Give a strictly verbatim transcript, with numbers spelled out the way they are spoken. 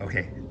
Okay.